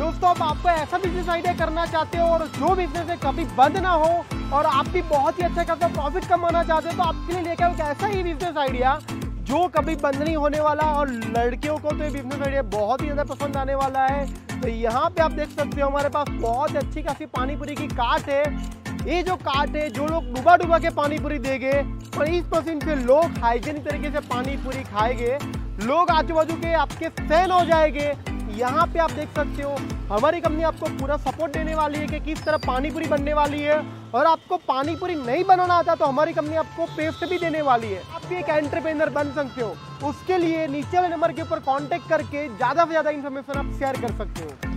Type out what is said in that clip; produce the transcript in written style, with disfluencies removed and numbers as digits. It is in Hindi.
दोस्तों अब आपको ऐसा बिजनेस आइडिया करना चाहते हो और जो बिजनेस है कभी बंद ना हो और आप भी बहुत ही अच्छा खासा प्रॉफिट कमाना चाहते हो, तो आपके लिए लेकर एक ऐसा ही बिजनेस आइडिया जो कभी बंद नहीं होने वाला और लड़कियों को तो ये बिजनेस आइडिया बहुत ही ज़्यादा पसंद आने वाला है। तो यहाँ पे आप देख सकते हो हमारे पास बहुत अच्छी खासी पानीपुरी की काट है। ये जो काट है, जो लोग डुबा डुबा के पानीपुरी देंगे और इस परसेंट से लोग हाइजीनिक तरीके से पानीपुरी खाएंगे, लोग आजू बाजू के आपके फैन हो जाएंगे। यहाँ पे आप देख सकते हो हमारी कंपनी आपको पूरा सपोर्ट देने वाली है कि किस तरह पानीपुरी बनने वाली है, और आपको पानीपुरी नहीं बनाना आता तो हमारी कंपनी आपको पेस्ट भी देने वाली है। आप भी एक एंटरप्रेन्योर बन सकते हो, उसके लिए नीचे वाले नंबर के ऊपर कॉन्टेक्ट करके ज़्यादा से ज़्यादा इन्फॉर्मेशन आप शेयर कर सकते हो।